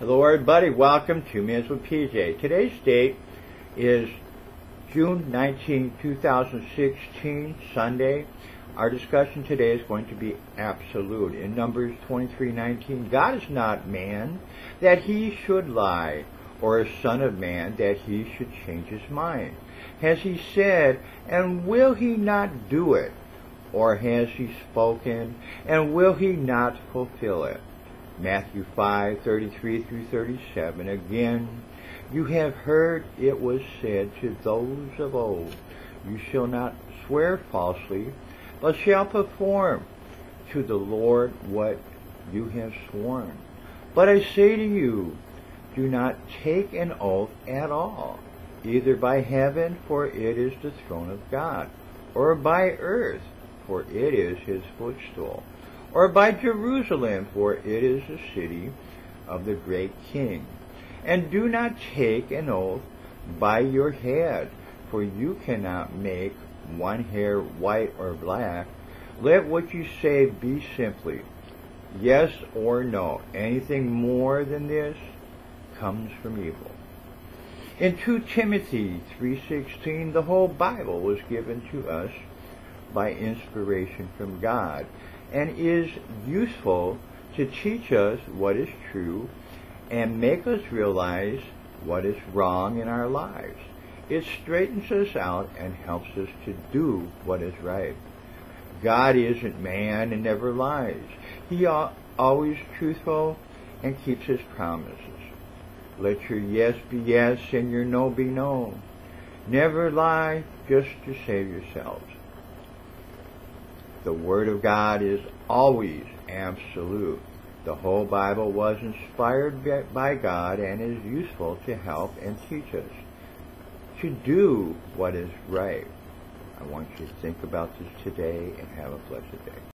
Hello everybody, welcome to Minutes with PJ. Today's date is June 19, 2016, Sunday. Our discussion today is going to be absolute. In Numbers 23:19, God is not man that he should lie, or a son of man that he should change his mind. Has he said, and will he not do it? Or has he spoken, and will he not fulfill it? Matthew 5:33 through 37. Again, you have heard it was said to those of old, you shall not swear falsely, but shall perform to the Lord what you have sworn. But I say to you, do not take an oath at all, either by heaven, for it is the throne of God, or by earth, for it is his footstool, or by Jerusalem, for it is the city of the great king. And do not take an oath by your head, for you cannot make one hair white or black. Let what you say be simply yes or no. Anything more than this comes from evil. In 2 Timothy 3:16, the whole Bible was given to us by inspiration from God, and is useful to teach us what is true and make us realize what is wrong in our lives. It straightens us out and helps us to do what is right. God isn't man and never lies. He is always truthful and keeps his promises. Let your yes be yes and your no be no. Never lie just to save yourselves. The Word of God is always absolute. The whole Bible was inspired by God and is useful to help and teach us to do what is right. I want you to think about this today and have a blessed day.